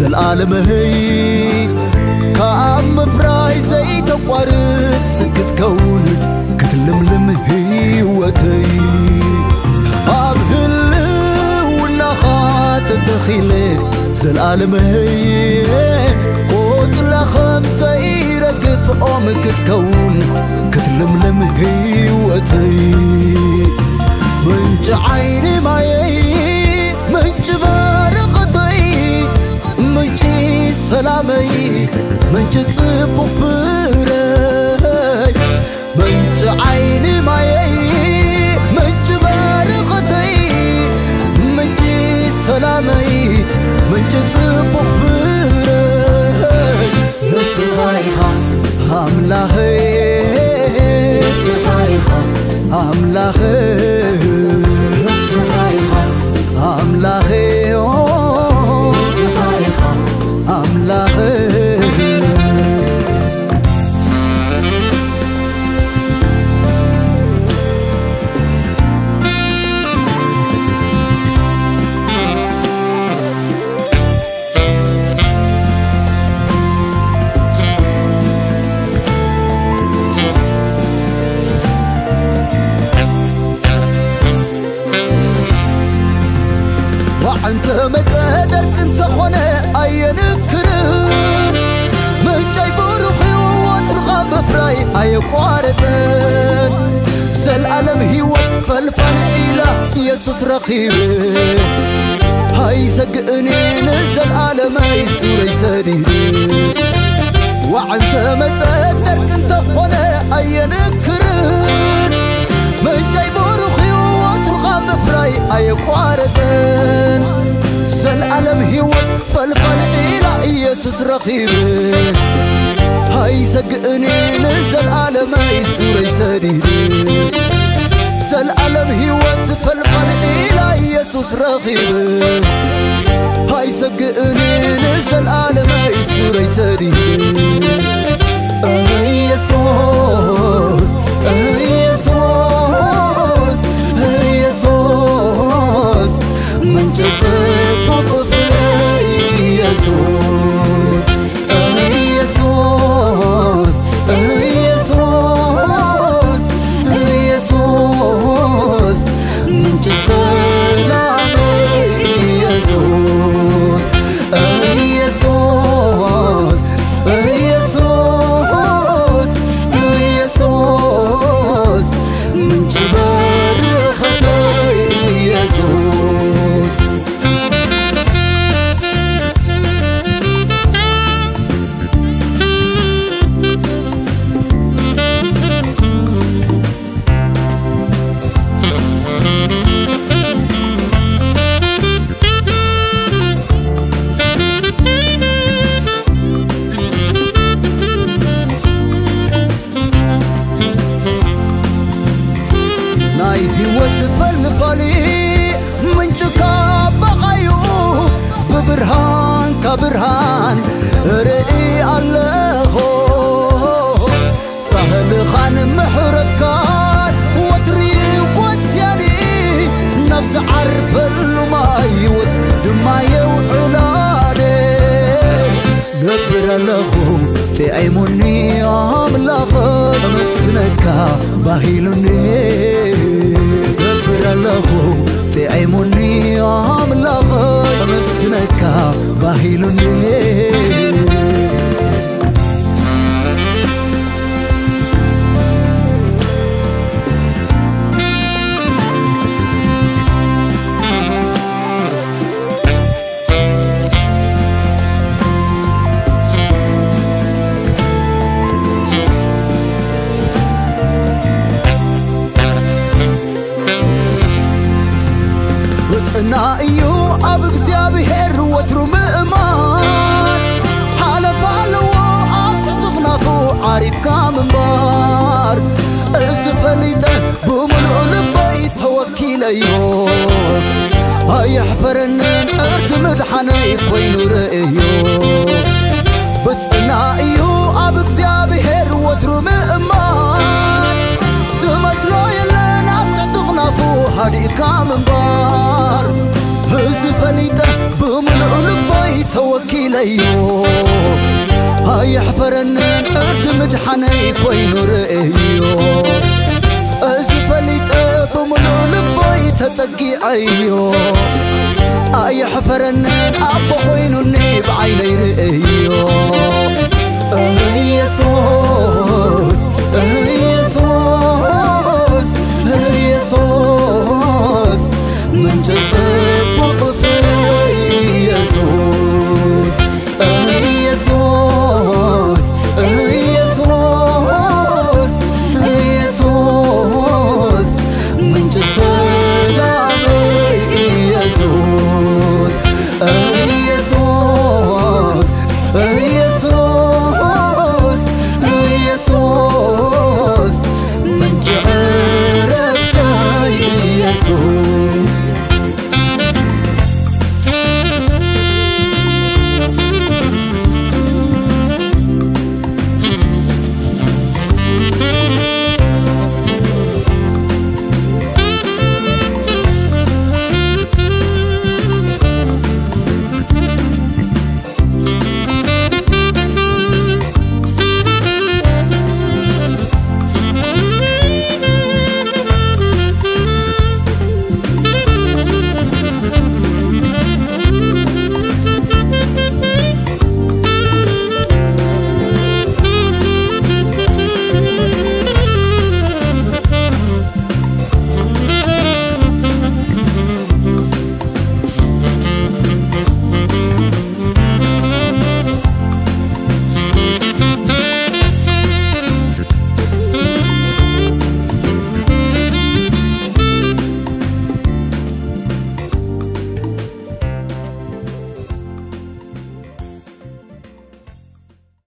زالعالم هي كعم فراي زي تقوارد سكت كون كتلملم هي وتي أبهل ونخات تخيلك زالعالم هي قوتلا خمسة ركض أمك تكون كتلملم هي وتي منج عيني معي منج بارقتي منجي سلامي منجي صبو براي منجي عيني معي منجي بارقتي منجي سلامي منجي صبو براي نصحيحة عملاهي نصحيحة عملاهي نصحيحة عملاهي أنت ما قدرت أنت خنا أي نكر من جاي بروحي وترغم فراي أي قارد سالعلم هو فالفن إله يسوس رخيب هاي زقني نزل على ما يسوري سديد وأنت ما قدرت أنت خنا أي نكر من جاي بروحي وترغم فراي أي قارد العالم هيوت فالفن إلى يسوس رخيب هاي زقني نزل على ما يسوري سديد سالعلم هيوت فالفن إلى يسوس رخيب هاي زقني نزل على ما يسوري سديد يسوس يسوس يسوس من جزء برهان رأي الله سهل خان محرد كان وطريق وسياني نفس عرف الماي والدماء وعلاني نبر لهم في عيموني عملاغ مسكنك باهيلوني نبر لهم في عيموني عملاغ مسكنك باهيلوني أنا أيو أبغى سيابي هرو I